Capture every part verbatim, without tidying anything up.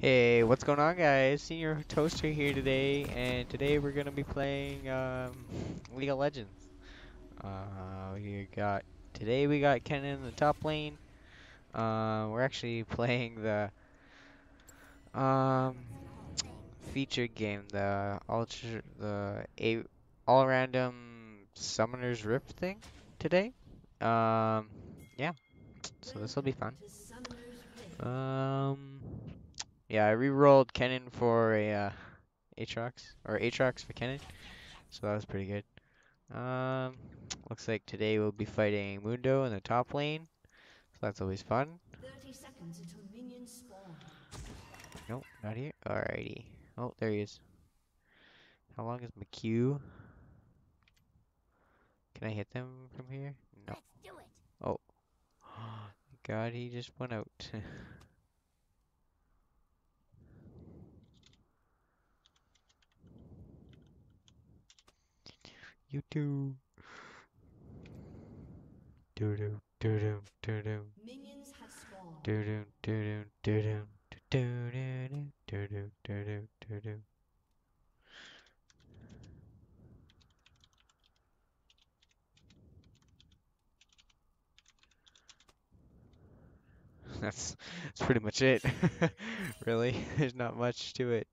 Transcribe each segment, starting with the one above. Hey, what's going on, guys? Señor Toaster here today, and today we're gonna be playing um, League of Legends. Uh, we got today we got Kennen in the top lane. Uh, we're actually playing the um, featured game, the ultra, the a, all random Summoners Rift thing today. Um, yeah, so this will be fun. Um. Yeah, I re-rolled Kennen for a uh, Aatrox, or Aatrox for Kennen, so that was pretty good. Um, looks like today we'll be fighting Mundo in the top lane, so that's always fun. thirty seconds until minions spawn. Nope, not here. Alrighty. Oh, there he is. How long is my Q? Can I hit them from here? No. Let's do it. Oh. God, he just went out. You too. Do do do do do do. Minions have spawned. Do do do do do do do do do do do. That's that's pretty much it. Really, there's not much to it,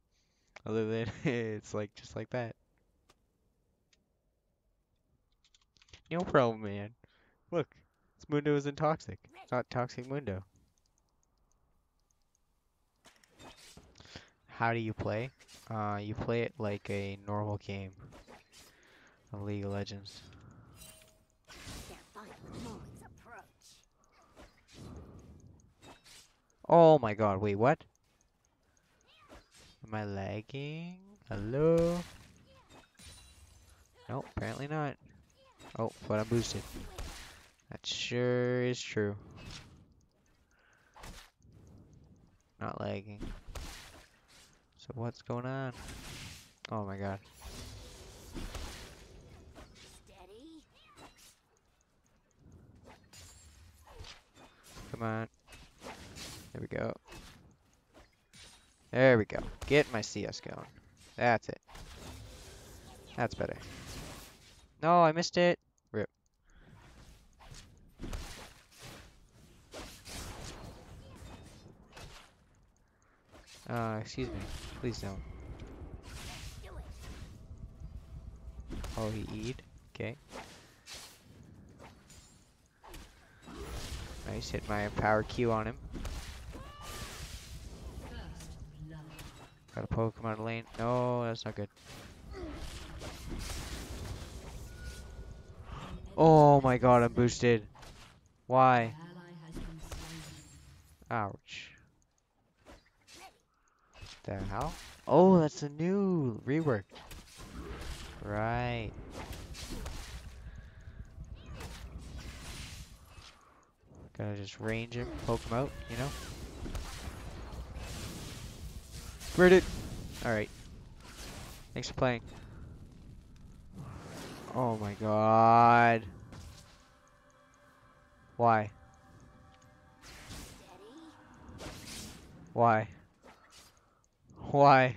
other than it's like just like that. No problem, man. Look, this Mundo isn't toxic. It's not toxic Mundo. How do you play? Uh, you play it like a normal game of League of Legends. Oh my god, wait, what? Am I lagging? Hello? Nope, apparently not. Oh, but I'm boosted. That sure is true. Not lagging. So what's going on? Oh my god. Steady. Come on. There we go. There we go. Get my C S going. That's it. That's better. No, I missed it. Rip. Uh, excuse me. Please don't. Oh, he E'd. Okay. Nice. Hit my power Q on him. Got a Pokemon lane. No, that's not good. Oh my god, I'm boosted. Why? Ouch. The hell? Oh, that's a new rework. Right. Gotta just range him, poke him out, you know? Bird it! Alright. Thanks for playing. Oh my god. Why? Why? Why?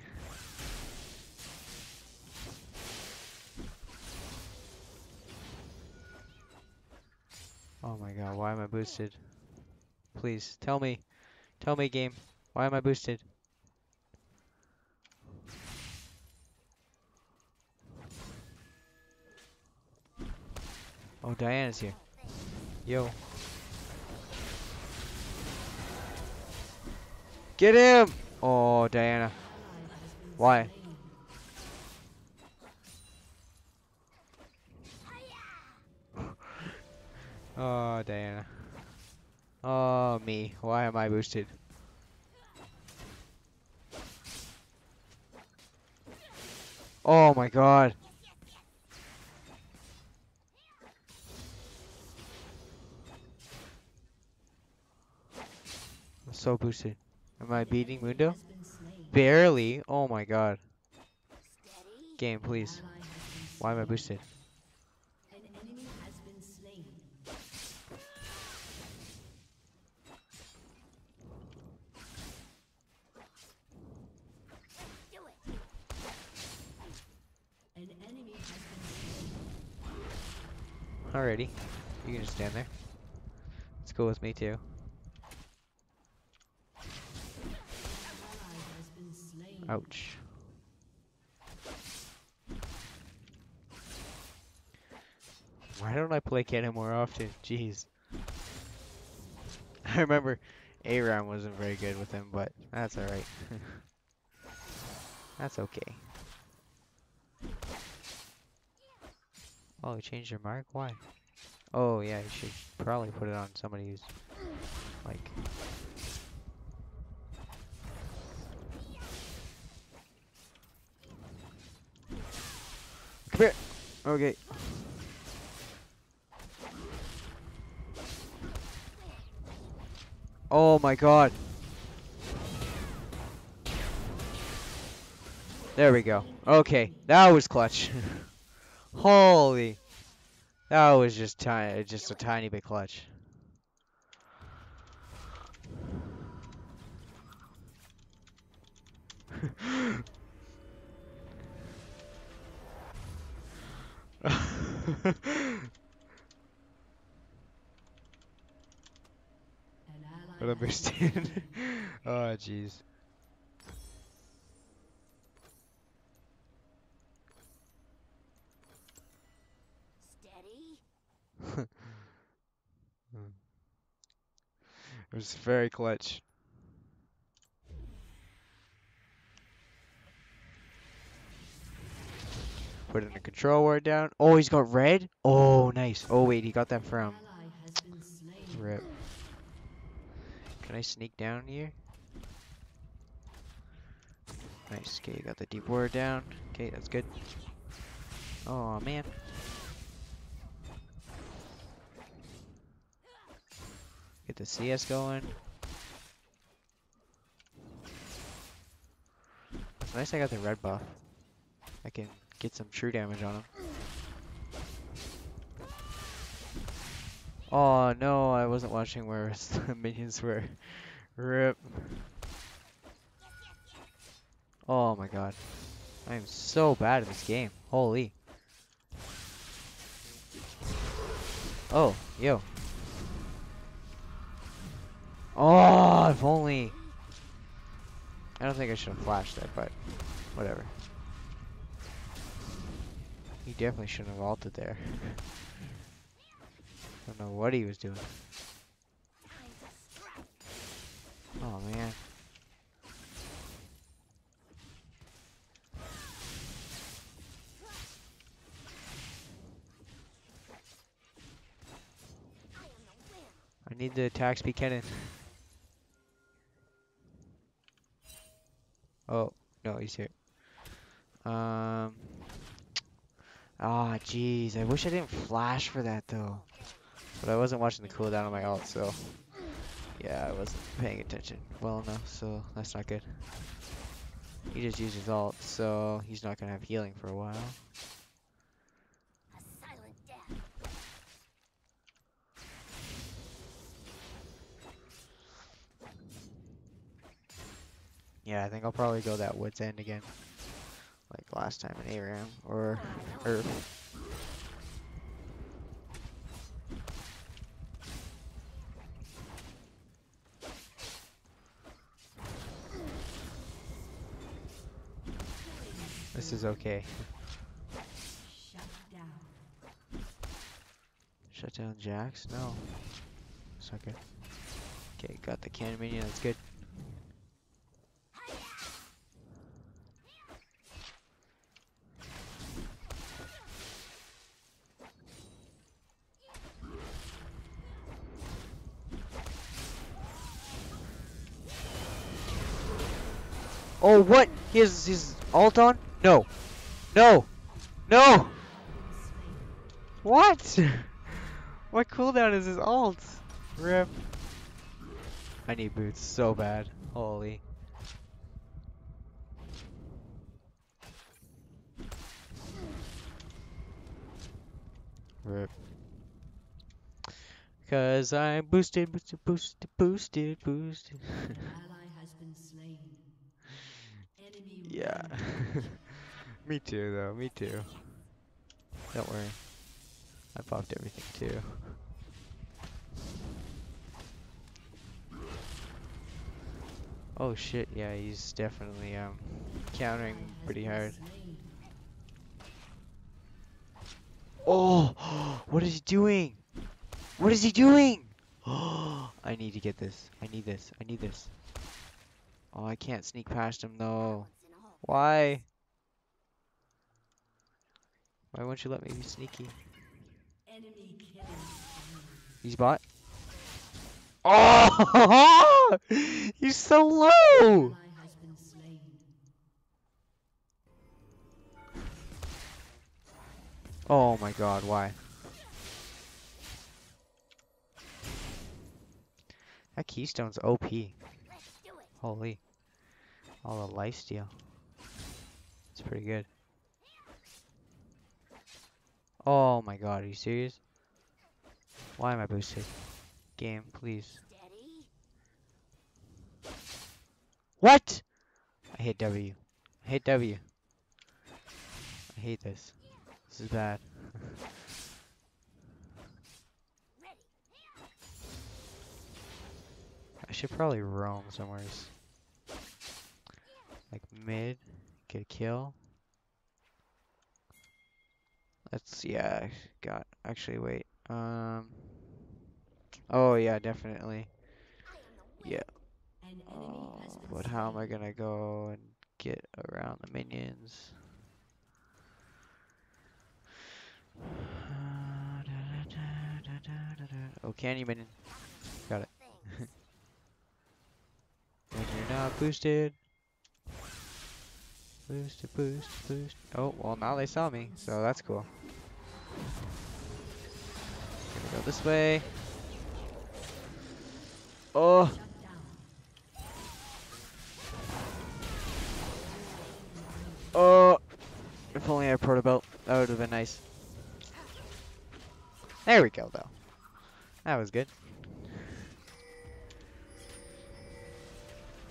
Oh my god, why am I boosted? Please, tell me. Tell me, game. Why am I boosted? Oh, Diana's here. Yo. Get him! Oh, Diana. Why? Oh, Diana. Oh, me. Why am I boosted? Oh my god. So boosted. Am I beating Mundo? Barely. Oh my god. Game, please. Why am I boosted? An enemy has been slain. Alrighty. You can just stand there. It's cool with me too. Ouch. Why don't I play Kennen more often? Jeez. I remember A-Round wasn't very good with him, but that's alright. That's okay. Oh, you changed your mark? Why? Oh, yeah, you should probably put it on somebody who's, like... Come here! Okay. Oh my god. There we go. Okay, that was clutch. Holy. That was just tiny, just a tiny bit clutch. I don't understand. Oh, jeez. Steady. It was very clutch. Put in the control ward down. Oh, he's got red? Oh, nice. Oh, wait, he got that from... Rip. Can I sneak down here? Nice. Okay, got the deep ward down. Okay, that's good. Oh man. Get the C S going. It's nice I got the red buff. I can get some true damage on him. Oh no, I wasn't watching where the minions were. Rip. Oh my god. I am so bad at this game. Holy. Oh, yo. Oh, if only. I don't think I should have flashed that, but whatever. He definitely shouldn't have ulted there. I don't know what he was doing. Oh man. I need the attack speed Kennen. Oh, no, he's here. Um. Ah, oh, jeez. I wish I didn't flash for that though. But I wasn't watching the cooldown on my ult, so yeah, I wasn't paying attention well enough, so that's not good. He just used his ult, so he's not gonna have healing for a while. A silent death. Yeah, I think I'll probably go that Wits End again, like last time in A RAM or Earth. This is okay. Shut down. Shut down Jax? No. It's not good. Okay, got the cannon minion, that's good. Oh, what? He has his ult on? No, no, no! What? What cooldown is his ult? Rip. I need boots so bad. Holy. Rip. Cause I'm boosted, boosted, boosted, boosted, boosted. Yeah. Me too, though. Me too. Don't worry. I popped everything too. Oh shit, yeah, he's definitely um, countering pretty hard. Oh, what is he doing? What is he doing? Oh, I need to get this. I need this. I need this. Oh, I can't sneak past him though. Why? Why won't you let me be sneaky? He's bot. Oh, he's so low. Oh my god, why? That keystone's O P. Holy. All the lifesteal. It's pretty good. Oh my god, are you serious? Why am I boosted? Game, please. What? I hit W. I hit W. I hate this. This is bad. I should probably roam somewhere. Like mid, get a kill. Let's, yeah, got, actually wait. Um. Oh yeah, definitely. Yeah. Oh, but how am I gonna go and get around the minions? Oh, candy minion. Got it. When you're not boosted. Boost, boost, boost. Oh, well now they saw me, so that's cool. Gonna go this way. Oh. Oh. If only I had Protobelt, that would have been nice. There we go, though. That was good.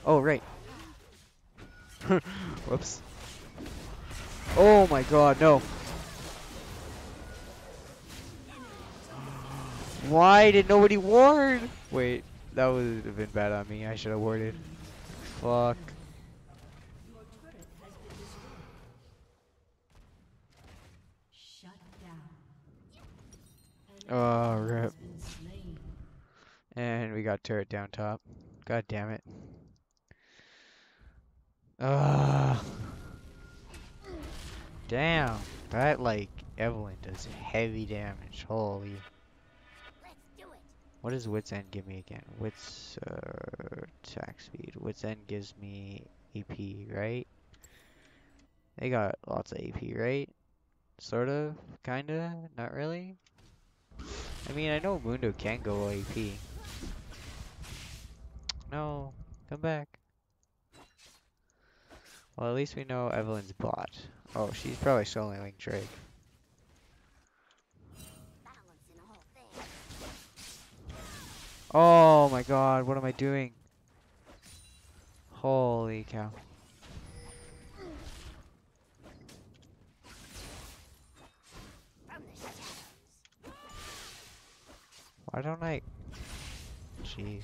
Oh, right. Whoops. Oh my god, no. Why did nobody ward? Wait, that would have been bad on me. I should have warded. Fuck. Oh, rip. And we got turret down top. God damn it. Ugh. Damn. That, like, Evelynn does heavy damage. Holy. What does Wits End give me again? Wits, uh, attack speed. Wits End gives me A P, right? They got lots of A P, right? Sort of? Kinda? Not really? I mean, I know Mundo can go A P. No, come back. Well, at least we know Evelynn's bot. Oh, she's probably soloing like Drake. Oh my god, what am I doing? Holy cow. Why don't I? Jeez.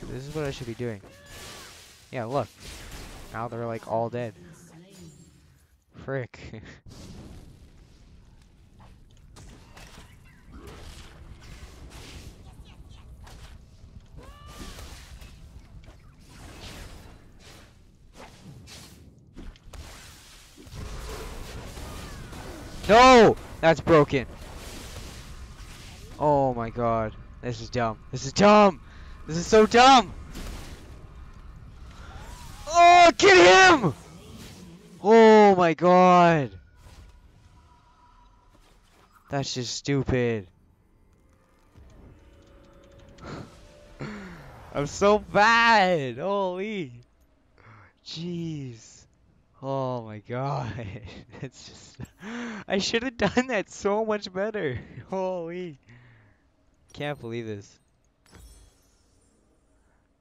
So this is what I should be doing. Yeah, look. Now they're like all dead. Frick. No! That's broken. Oh my god. This is dumb. This is dumb! This is so dumb! Oh, get him! Oh my god! That's just stupid. I'm so bad! Holy! Jeez. Oh my god. It's just. I should have done that so much better. Holy. Can't believe this.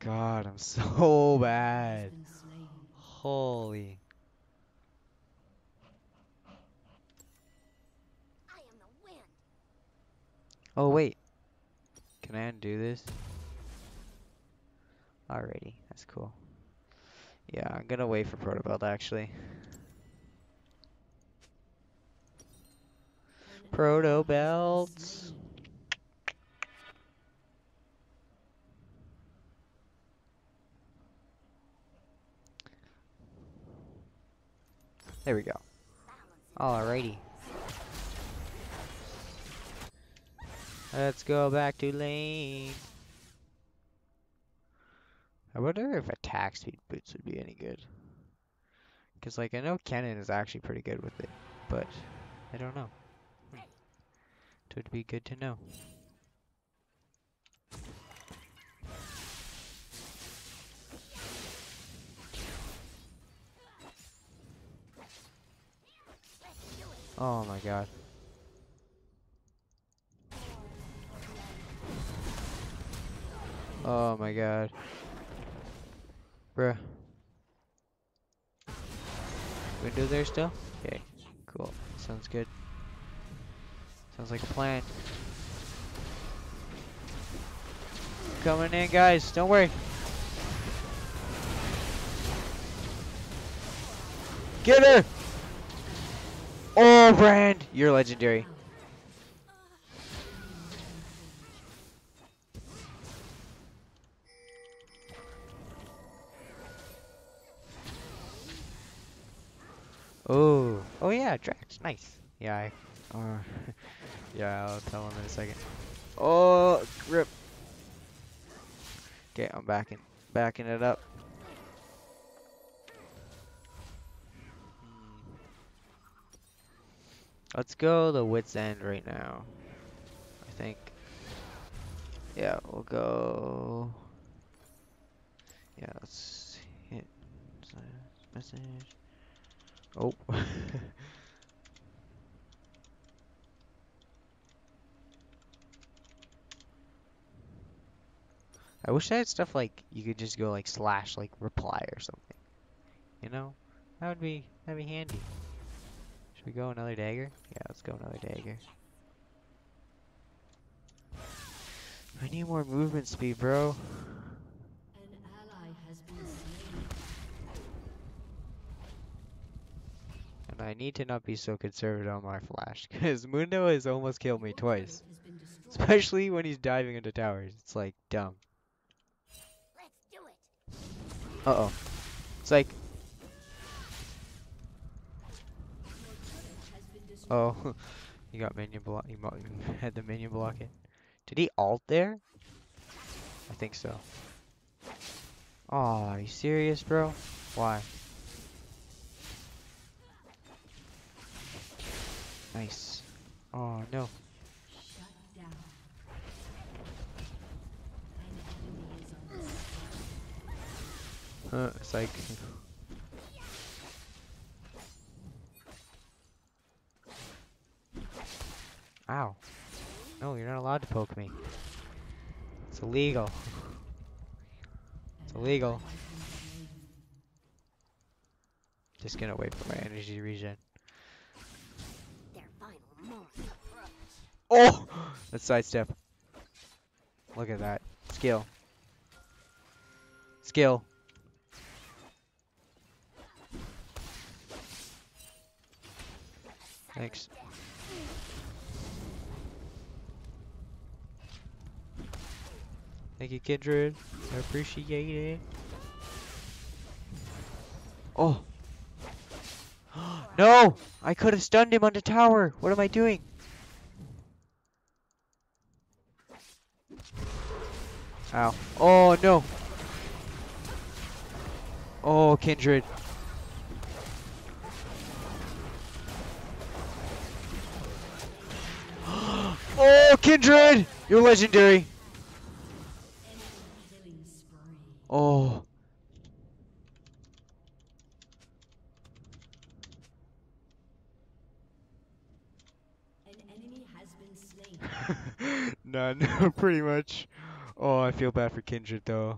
god, I'm so bad. Holy. I am the wind. Oh wait. Can I undo this? Alrighty, that's cool. Yeah, I'm gonna wait for Protobelt actually. Protobelt. There we go. Alrighty. Let's go back to lane. I wonder if attack speed boots would be any good. Because, like, I know Kennen is actually pretty good with it, but I don't know. Hmm. It would be good to know. Oh my god. Oh my god. Bruh. Window there still? Okay, cool. Sounds good. Sounds like a plan. Coming in, guys. Don't worry. Get her! Oh, Brand! You're legendary. Oh. Oh, yeah, Jax. Nice. Yeah, I... Uh, yeah, I'll tell him in a second. Oh, rip. Okay, I'm backing. Backing it up. Let's go the Wits End right now, I think. Yeah, we'll go. Yeah, let's hit message. Oh. I wish I had stuff like you could just go like slash like reply or something. You know, that would be that'd be handy. We go another dagger? Yeah, let's go another dagger. I need more movement speed, bro. An ally has been slain. And I need to not be so conservative on my flash, because Mundo has almost killed me twice. Especially when he's diving into towers. It's like dumb. Let's do it. Uh oh. It's like oh, you got minion block. You had the minion block it. Did he ult there? I think so. Oh, are you serious, bro? Why? Nice. Oh no. Uh, it's like. Ow. No, you're not allowed to poke me. It's illegal. It's illegal. Just gonna wait for my energy regen. Oh! Let's sidestep. Look at that. Skill. Skill. Thanks. Thank you, Kindred. I appreciate it. Oh. No! I could have stunned him on the tower. What am I doing? Ow. Oh, no. Oh, Kindred. Oh, Kindred! You're legendary. Oh. An enemy has been slain. None, pretty much. Oh, I feel bad for Kindred though.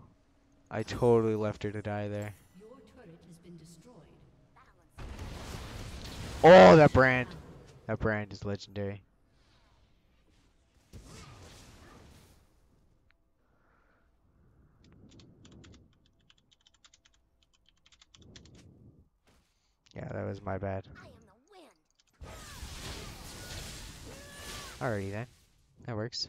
I totally left her to die there. Your turret has been destroyed. Oh, that Brand. That Brand is legendary. Yeah, that was my bad. Alrighty then. That works.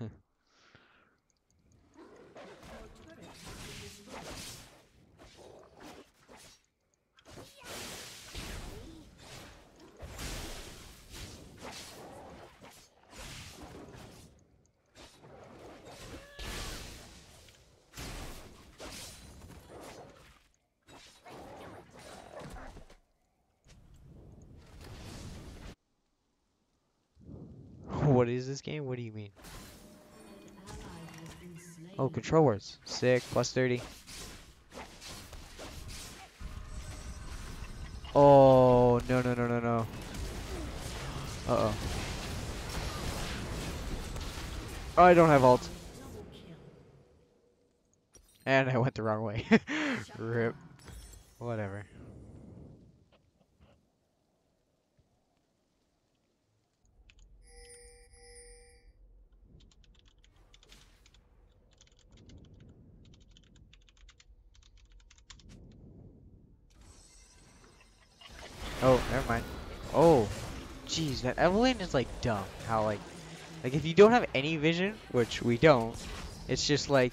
What is this game? What do you mean? Oh, control words. Sick. Plus thirty. Oh, no, no, no, no, no. Uh-oh. Oh, I don't have ult. And I went the wrong way. Rip. Whatever. Oh, never mind. Oh, jeez, that Evelynn is like dumb. How like, like if you don't have any vision, which we don't, it's just like,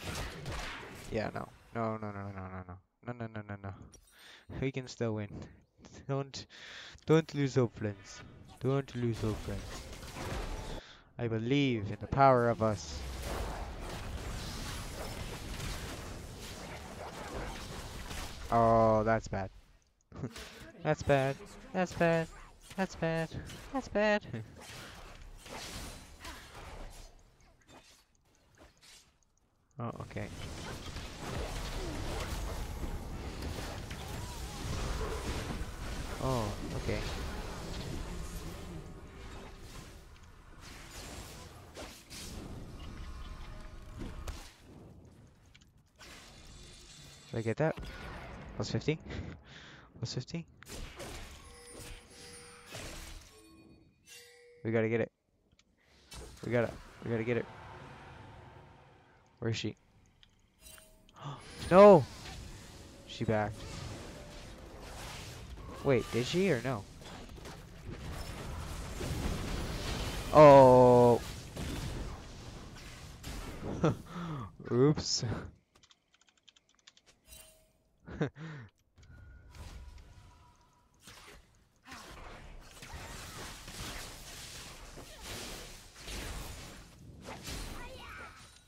yeah, no, no, no, no, no, no, no, no, no, no, no. We can still win. Don't, don't lose hope, friends. Don't lose hope, friends. I believe in the power of us. Oh, that's bad. That's bad. That's bad. That's bad. That's bad. Oh, okay. Oh, okay. Did I get that? Plus fifty? Plus fifty? We gotta get it. We gotta, we gotta get it. Where is she? No! She backed. Wait, did she or no? Oh! Oops.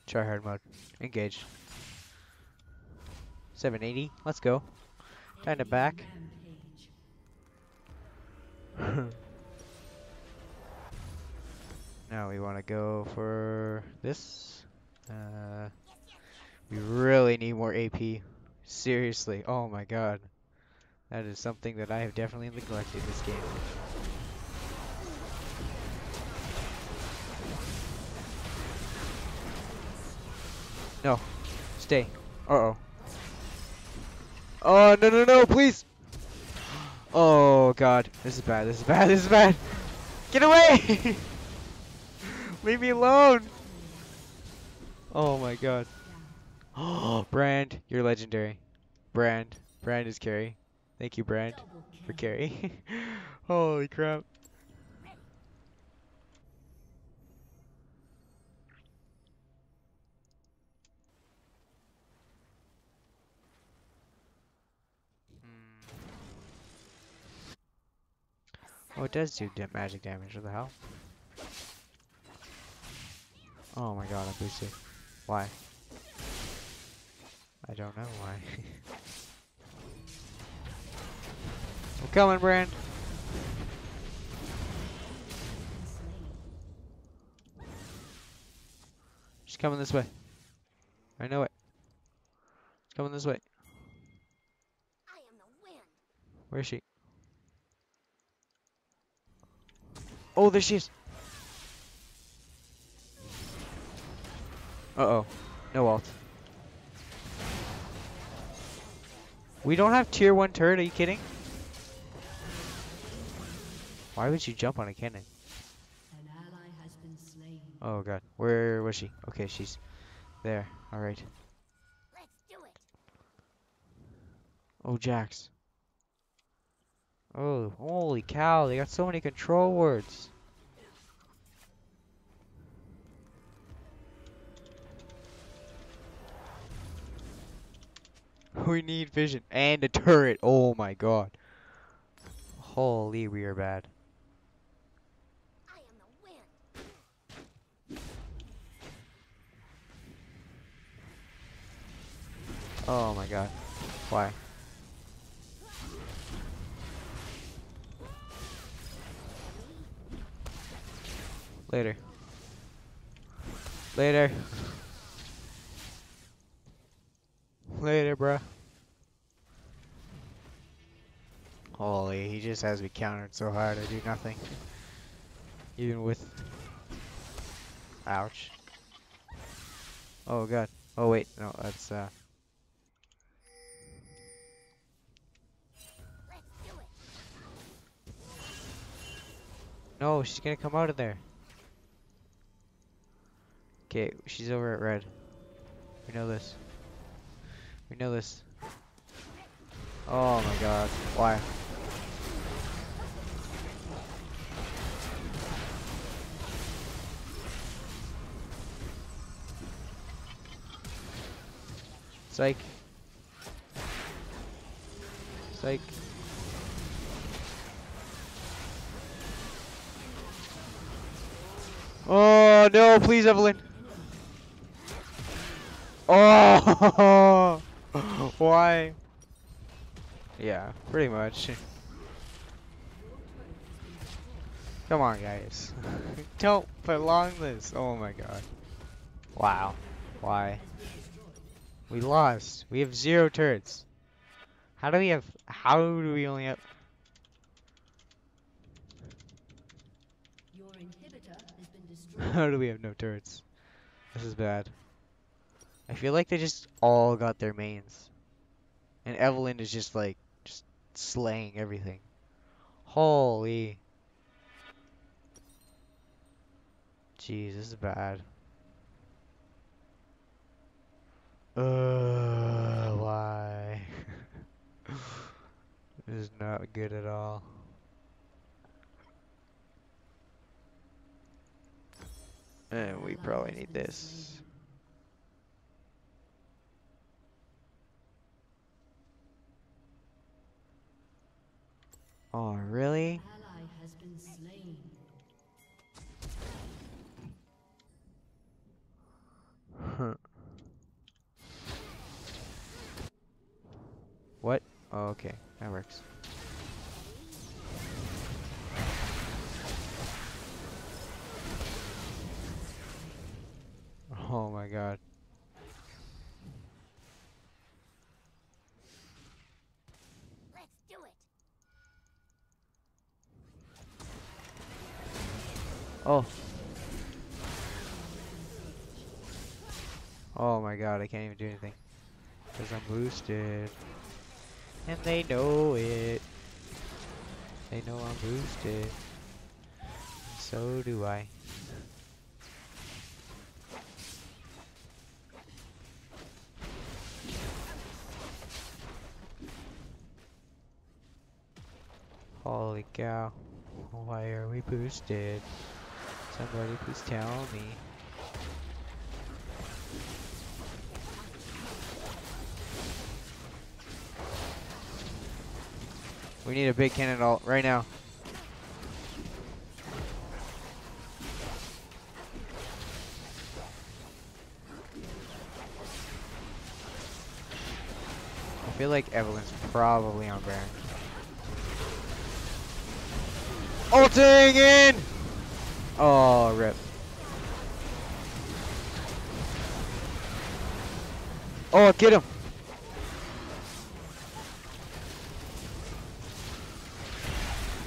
Try hard mode. Engage. seven eighty. Let's go. Time to back. Now we want to go for this. Uh, we really need more A P. Seriously. Oh my god. That is something that I have definitely neglected this game. No. Stay. Uh-oh. Oh, no, no, no, please! Oh, God. This is bad. This is bad. This is bad. Get away! Leave me alone! Oh, my God. Oh, Brand, you're legendary. Brand. Brand is carry. Thank you, Brand, for carry. Holy crap. Oh, it does do da magic damage. What the hell? Oh my god, I'm boosted. Why? I don't know why. I'm coming, Brand! She's coming this way. I know it. She's coming this way. Where is she? Oh, there she is. Uh-oh. No ult. We don't have tier one turret, are you kidding? Why would you jump on a cannon? An ally has been slain. Oh god, where was she? Okay, she's there. All right. Let's do it. Oh, Jax. Oh, holy cow! They got so many control words. We need vision and a turret. Oh my god. Holy, we are bad. I am the win. Oh my god. Why? Later. Later. Later, bruh. Holy, he just has me countered so hard I do nothing. Even with... Ouch. Oh god. Oh wait, no, that's uh... Let's do it. No, she's gonna come out of there. Okay, she's over at red. We know this. We know this. Oh my god. Why? Psych. Psych. Oh no, please, Evelynn. Oh, why? Yeah, pretty much. Come on, guys. Don't prolong this. Oh my god. Wow. Why? We lost. We have zero turrets. How do we have... How do we only have... Your inhibitor has been destroyed. How do we have no turrets? This is bad. I feel like they just all got their mains. And Evelynn is just like, just slaying everything. Holy. Jeez, this is bad. Uh, why? This is not good at all. And we probably need this. Oh, really? Ally has been slain. Huh. What? Oh, okay. That works. Oh my god. Oh. Oh my god, I can't even do anything. Because I'm boosted. And they know it. They know I'm boosted. So do I. Holy cow. Why are we boosted? Somebody please tell me. We need a big cannon ult right now. I feel like Evelyn's probably on Brand. Ulting in! Oh, rip. Oh, get him.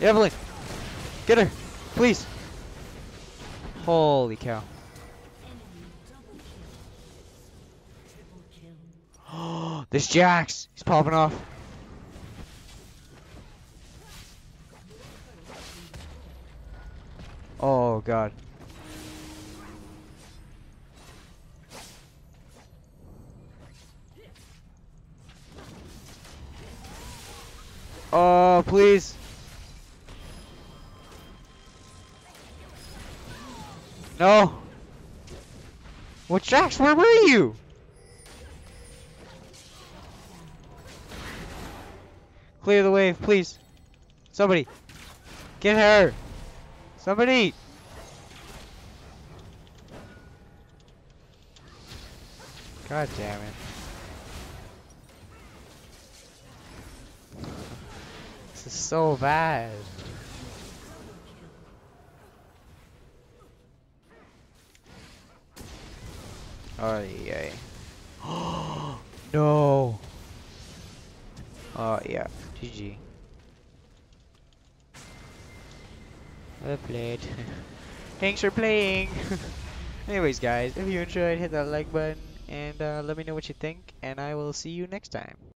Evelynn, get her, please. Holy cow. Oh, this Jax, he's popping off. god. Oh, please. No. Well, Jax, where were you? Clear the wave, please. Somebody. Get her. Somebody. God damn it. This is so bad. Oh yeah. Oh no. Oh yeah. G G. Well played. Thanks for playing. Anyways, guys, if you enjoyed, hit that like button and uh, let me know what you think, and I will see you next time.